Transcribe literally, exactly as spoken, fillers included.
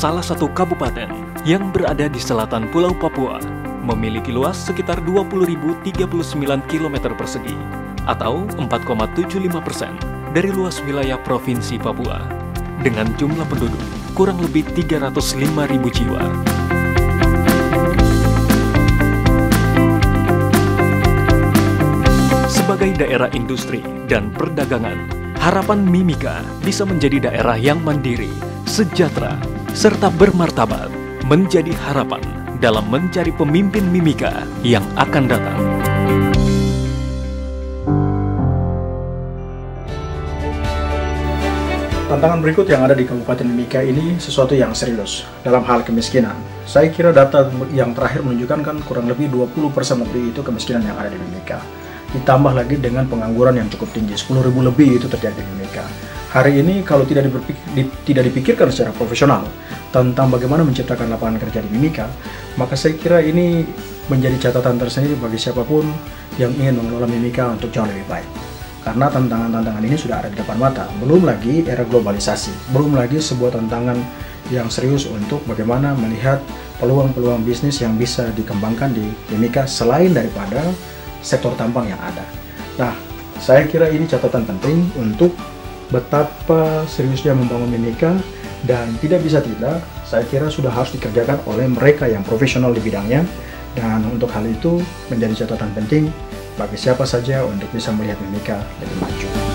salah satu kabupaten yang berada di selatan Pulau Papua, memiliki luas sekitar dua puluh ribu tiga puluh sembilan kilometer persegi atau empat koma tujuh lima persen dari luas wilayah Provinsi Papua dengan jumlah penduduk kurang lebih tiga ratus lima ribu jiwa. Sebagai daerah industri dan perdagangan, harapan Mimika bisa menjadi daerah yang mandiri, sejahtera, serta bermartabat menjadi harapan dalam mencari pemimpin Mimika yang akan datang. Tantangan berikut yang ada di Kabupaten Mimika ini sesuatu yang serius dalam hal kemiskinan. Saya kira data yang terakhir menunjukkan kan kurang lebih dua puluh persen lebih itu kemiskinan yang ada di Mimika. Ditambah lagi dengan pengangguran yang cukup tinggi, sepuluh ribu lebih itu terjadi di Mimika. Hari ini kalau tidak, di, tidak dipikirkan secara profesional tentang bagaimana menciptakan lapangan kerja di Mimika, maka saya kira ini menjadi catatan tersendiri bagi siapapun yang ingin mengelola Mimika untuk jauh lebih baik. Karena tantangan-tantangan ini sudah ada di depan mata, belum lagi era globalisasi, belum lagi sebuah tantangan yang serius untuk bagaimana melihat peluang-peluang bisnis yang bisa dikembangkan di Mimika selain daripada sektor tambang yang ada. Nah, saya kira ini catatan penting untuk betapa seriusnya membangun Mimika, dan tidak bisa tidak, saya kira sudah harus dikerjakan oleh mereka yang profesional di bidangnya, dan untuk hal itu menjadi catatan penting bagi siapa saja untuk bisa melihat Mimika lebih maju.